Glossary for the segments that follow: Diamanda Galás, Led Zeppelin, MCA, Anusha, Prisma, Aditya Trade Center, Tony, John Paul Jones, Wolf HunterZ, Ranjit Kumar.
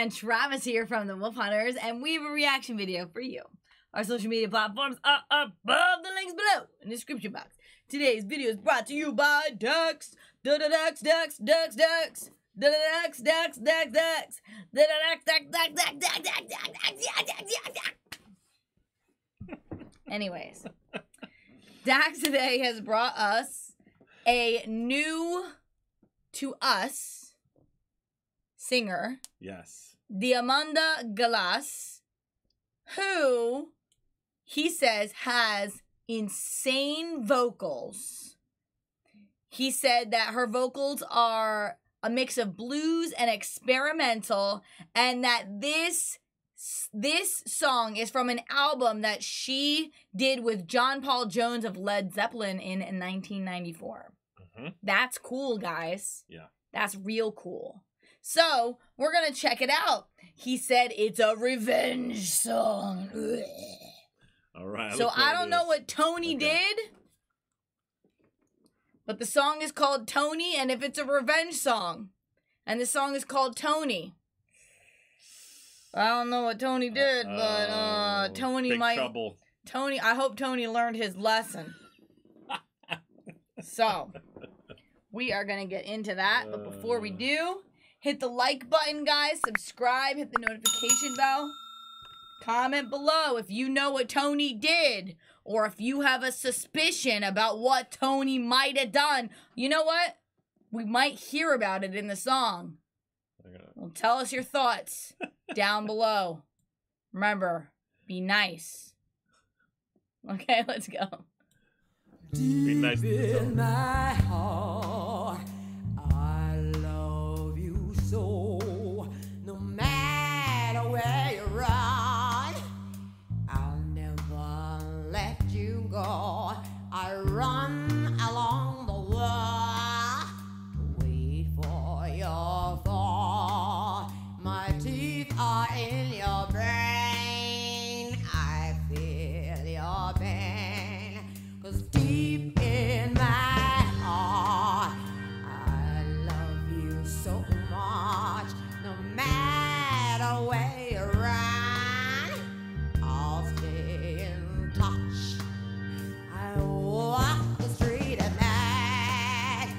and Travis here from the Wolf HunterZ, and we have a reaction video for you. Our social media platforms are above, the links below in the description box. Today's video is brought to you by ducks. Ducks. Anyways, Dax today has brought us a new to us singer. Yes. Diamanda Galás, who he says has insane vocals. He said that her vocals are a mix of blues and experimental, and that this song is from an album that she did with John Paul Jones of Led Zeppelin in 1994. Mm-hmm. That's cool, guys. Yeah. That's real cool. So we're going to check it out. He said it's a revenge song. All right. So I don't know what Tony did, but the song is called Tony, and if it's a revenge song, and the song is called Tony. I don't know what Tony did, but Tony might... trouble. Tony, I hope Tony learned his lesson. So, we are going to get into that, but before we do, hit the like button, guys, subscribe, hit the notification bell, comment below if you know what Tony did. Or if you have a suspicion about what Tony might have done, you know what? We might hear about it in the song. Well, tell us your thoughts down below. Remember, be nice. Okay, let's go. Be nice in my heart. I love you so. No matter where you're at. I run along the wall, wait for your fall. My teeth are in your brain. I feel your pain, 'cause deep in my heart, I love you so much. No matter where you run, I'll stay in touch. Walk the street at night,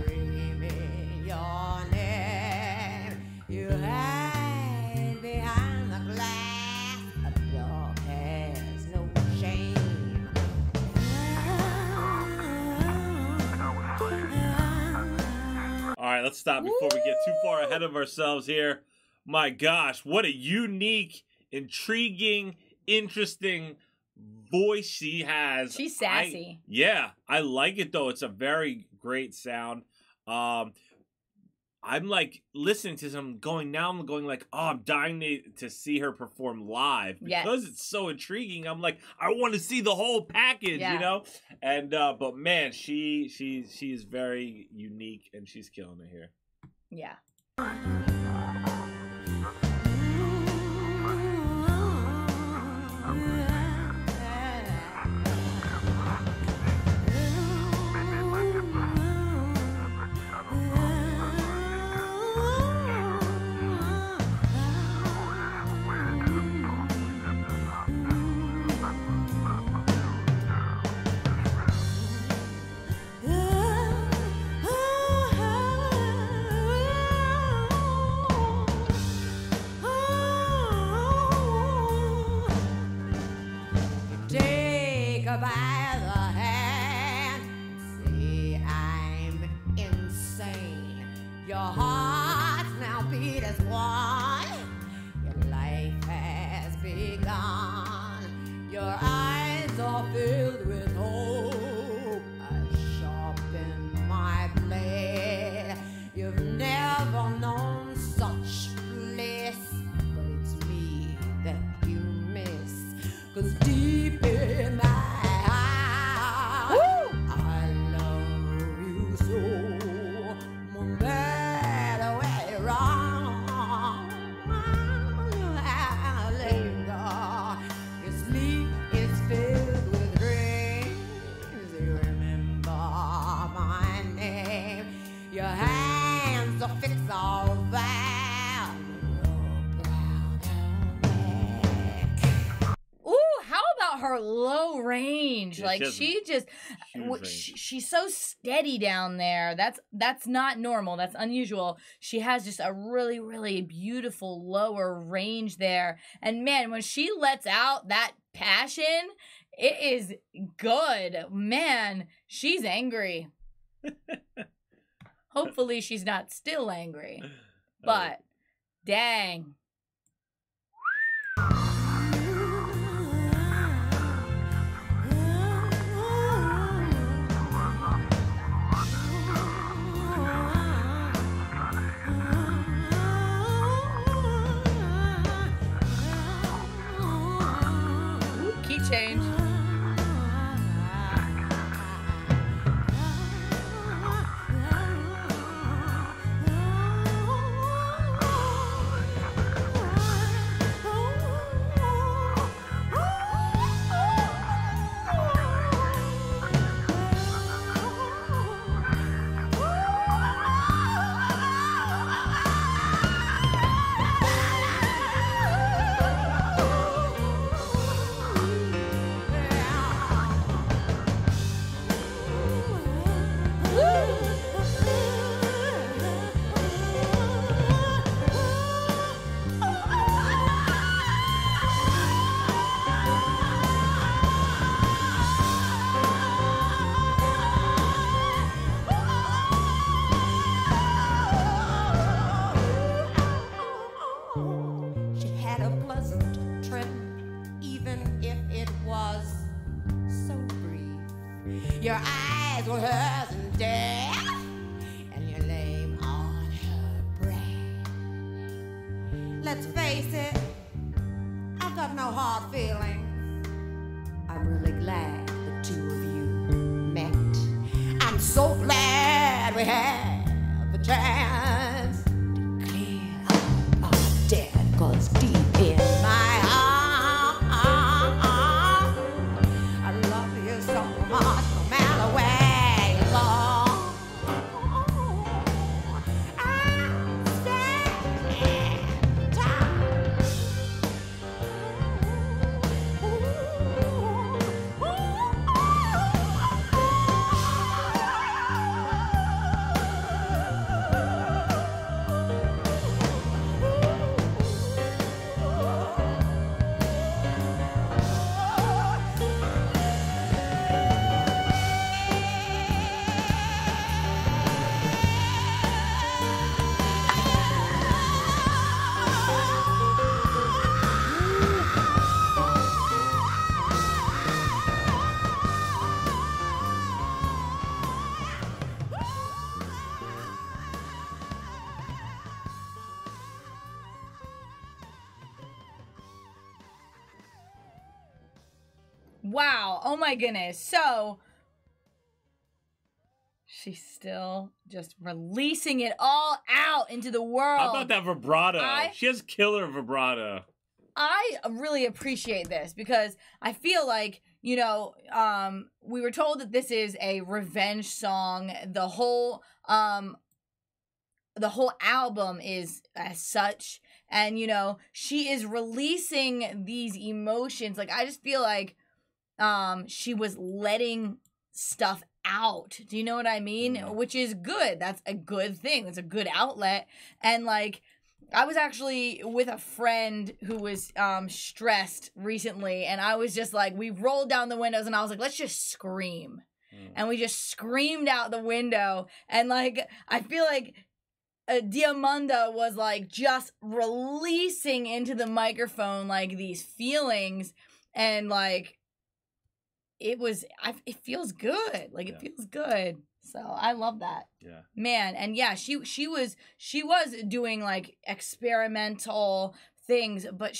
screaming your name. You hide behind the glass, a dog has no shame. Alright, let's stop before we get too far ahead of ourselves here. My gosh, what a unique, intriguing, interesting voice she has. She's sassy. Yeah, I like it though. It's a very great sound. I'm like listening to some going now. I'm going like, oh, I'm dying to see her perform live because it's so intriguing. I'm like, I want to see the whole package, you know. And but man, she is very unique and she's killing it here. Yeah. Your hands are fixed all that. her low range. Yeah, like she's so steady down there. That's not normal. That's unusual. She has just a really, really beautiful lower range there. And man, when she lets out that passion, it is good. Man, she's angry. Hopefully she's not still angry, but dang. Ooh, key change. Wow. Oh my goodness. So she's still just releasing it all out into the world. How about that vibrato? She has killer vibrato. I really appreciate this because I feel like, you know, we were told that this is a revenge song. The whole album is as such. And, you know, she is releasing these emotions. Like, I just feel like she was letting stuff out. Do you know what I mean? Which is good. That's a good thing. That's a good outlet. And like, I was actually with a friend who was stressed recently, and I was just like, we rolled down the windows, and I was like, let's just scream. And we just screamed out the window. And like, I feel like Diamanda was like just releasing into the microphone like these feelings, and like, it feels good. Like, it feels good. So I love that. Yeah, man. And yeah, she was doing like experimental things, but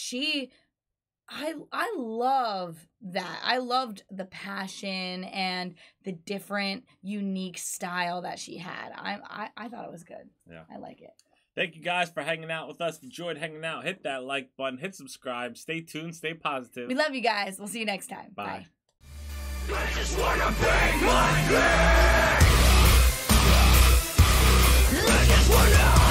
I love that. I loved the passion and the different unique style that she had. I thought it was good. Yeah, I like it. Thank you guys for hanging out with us. If you enjoyed hanging out, hit that like button, hit subscribe, stay tuned, stay positive. We love you guys. We'll see you next time. Bye. I just wanna bang my thing. I just wanna